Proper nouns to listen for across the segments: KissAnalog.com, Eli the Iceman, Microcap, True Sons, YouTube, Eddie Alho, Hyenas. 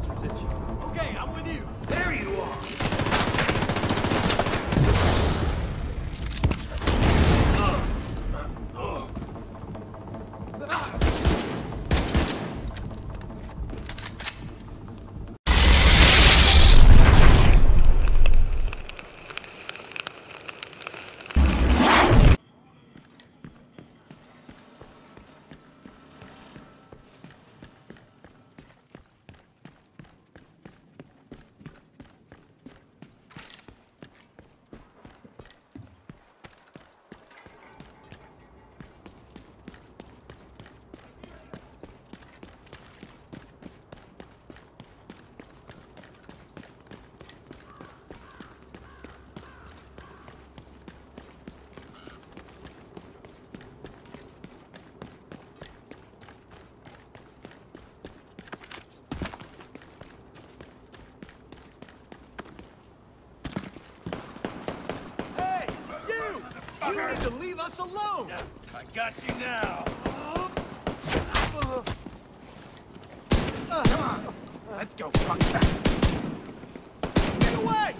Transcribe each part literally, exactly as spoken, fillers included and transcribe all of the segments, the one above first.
silencers at you. Okay, I'm with you. There you are. You need to leave us alone! No, I got you now! Uh, Come on! Let's go, punk back! Get away!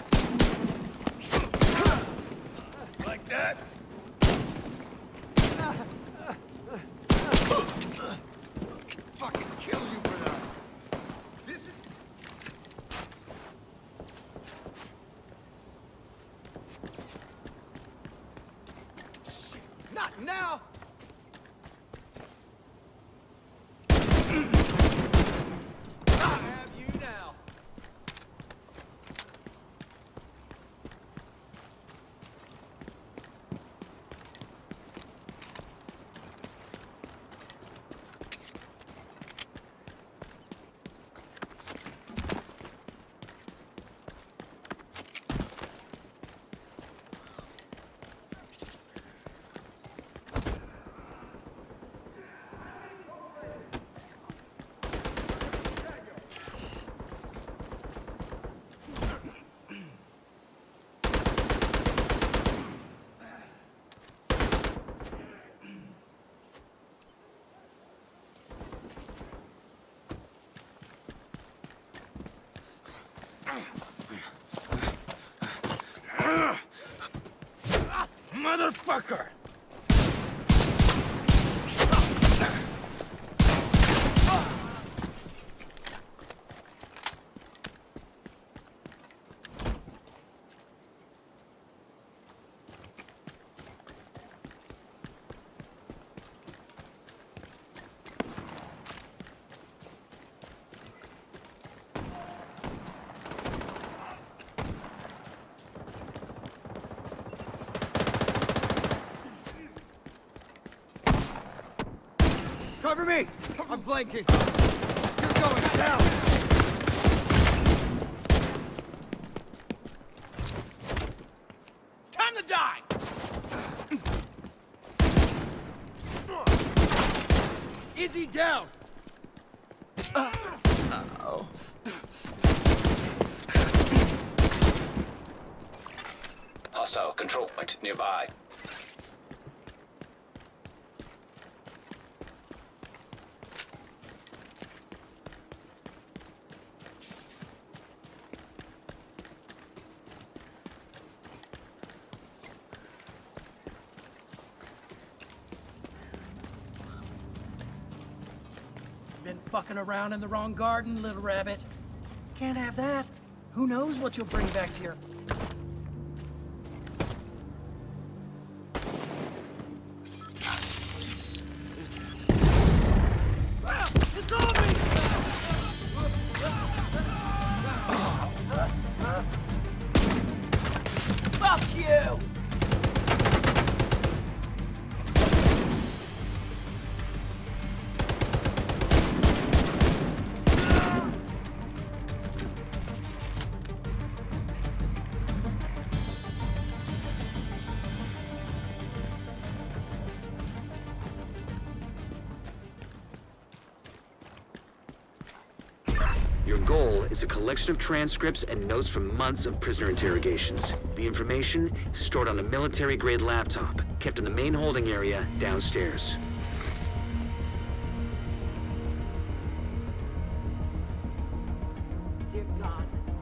Like that? Fucking kill you for that! This is... Now! Motherfucker! Cover me! I'm blanking. You're going down. Time to die! Izzy down! Uh-oh. Hostile control point nearby. Been fucking around in the wrong garden, little rabbit. Can't have that. Who knows what you'll bring back to your... Ah, it's on me! Fuck you! Your goal is a collection of transcripts and notes from months of prisoner interrogations. The information is stored on a military-grade laptop, kept in the main holding area downstairs. Dear God, this is...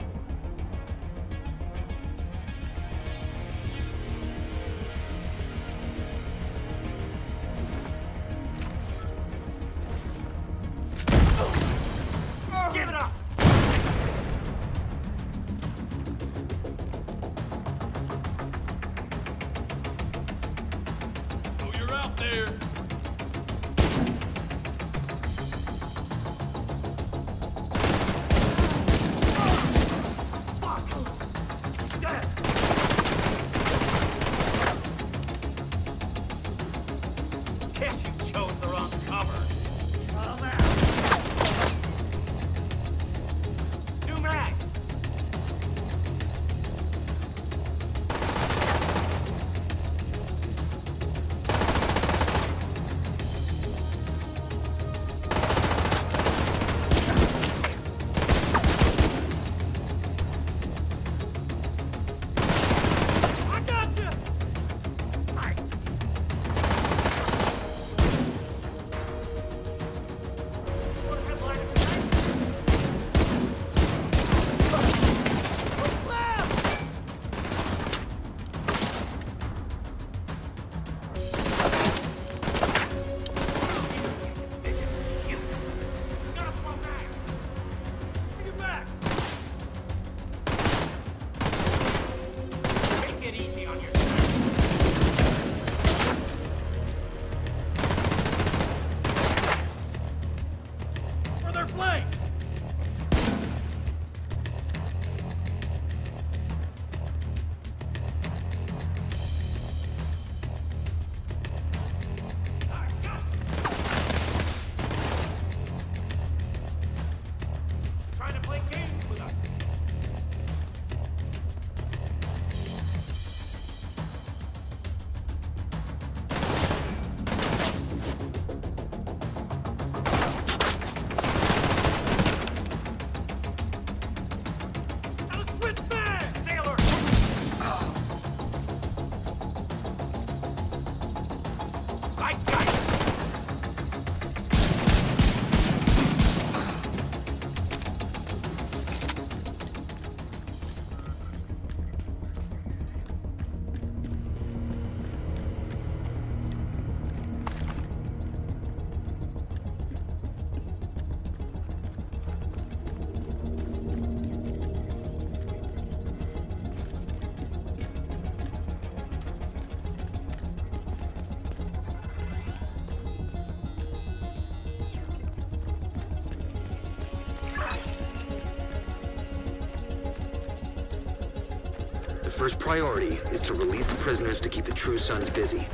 First priority is to release the prisoners to keep the True Sons busy.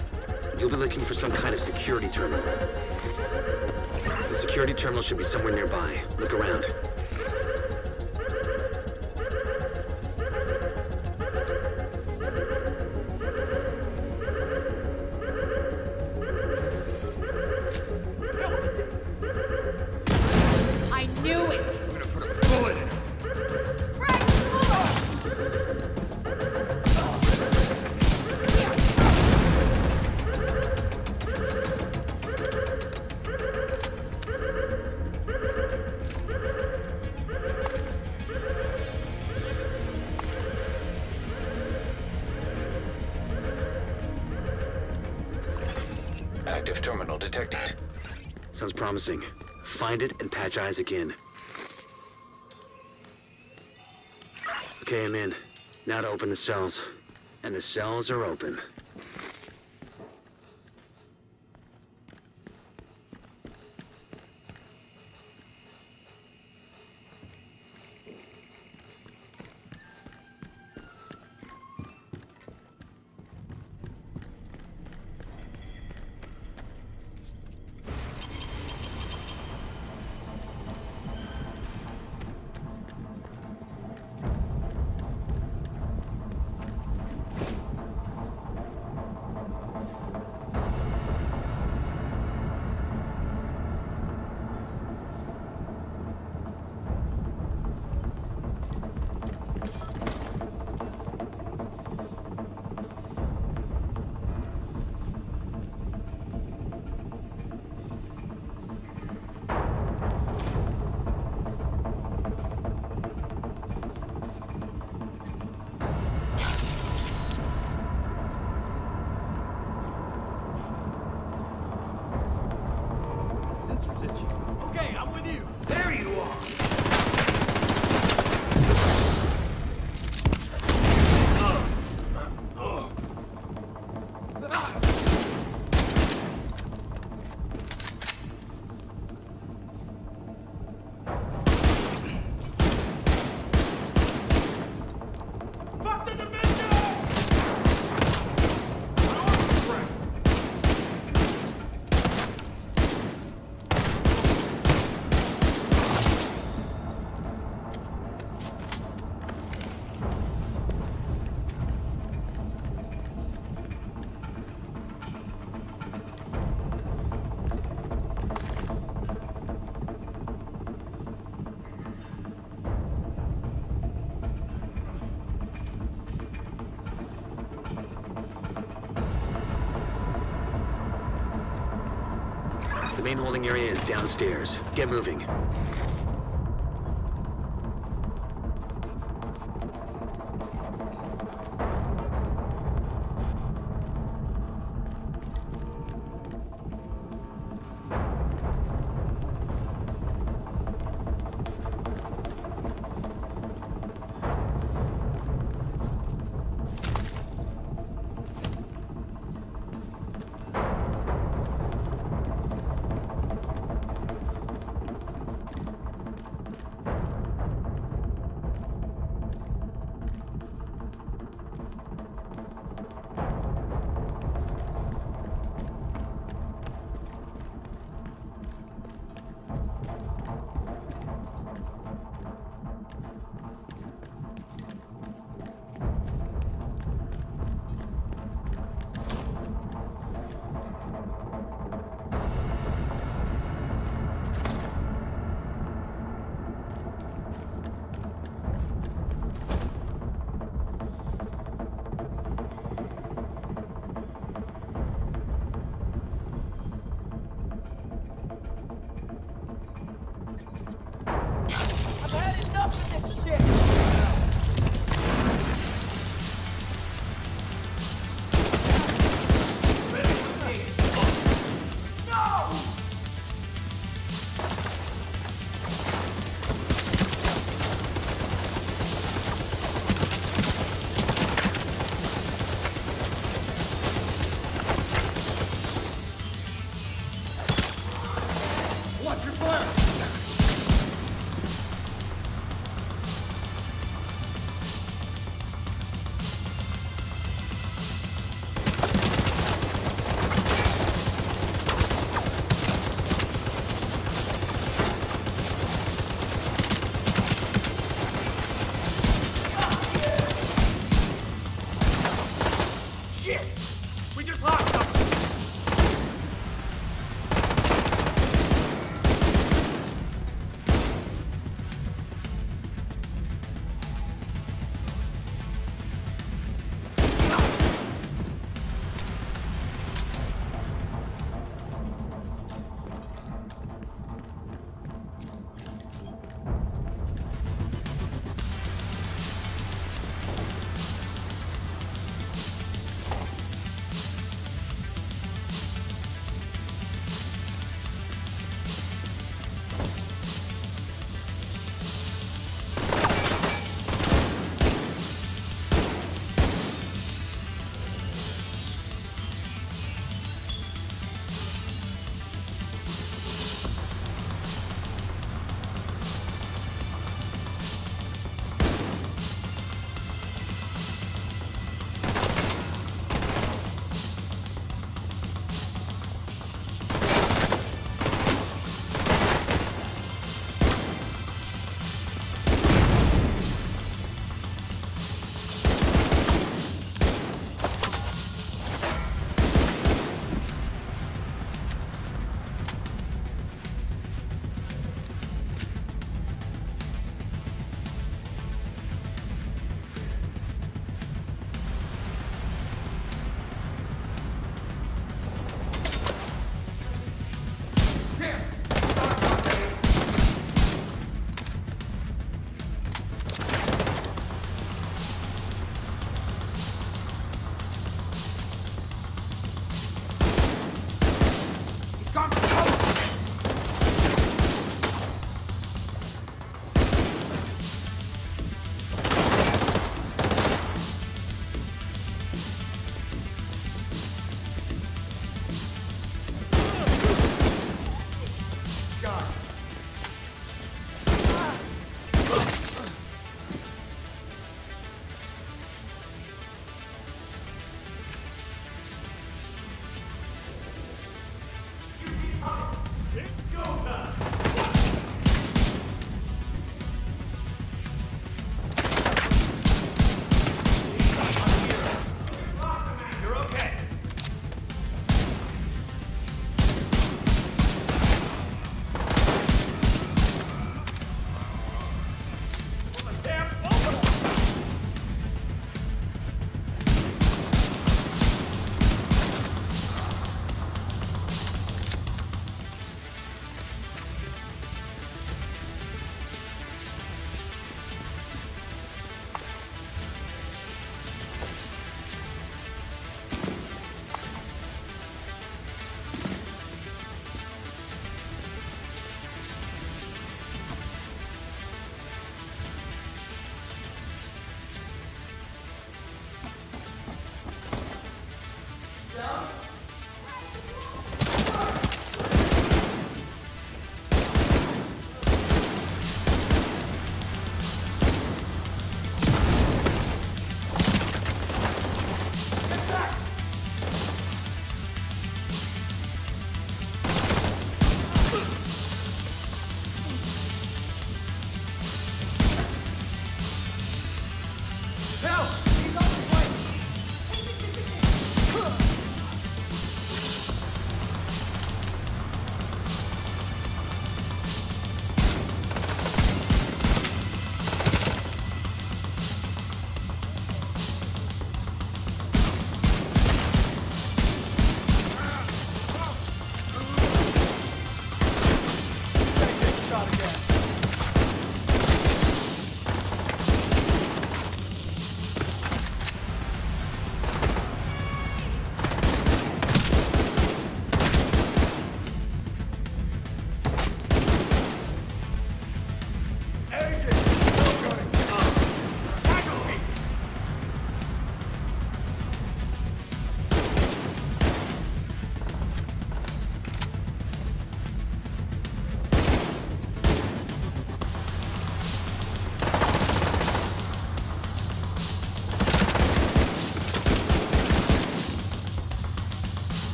You'll be looking for some kind of security terminal. The security terminal should be somewhere nearby. Look around. I knew it! I'm gonna put a bullet in him! Frank, look! Active terminal detected. Sounds promising. Find it and patch eyes again. Okay, I'm in. Now to open the cells. And the cells are open. The main holding area is downstairs. Get moving.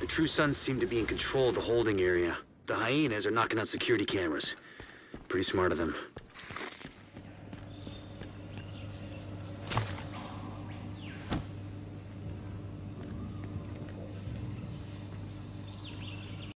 The True Sons seem to be in control of the holding area. The Hyenas are knocking out security cameras. Pretty smart of them.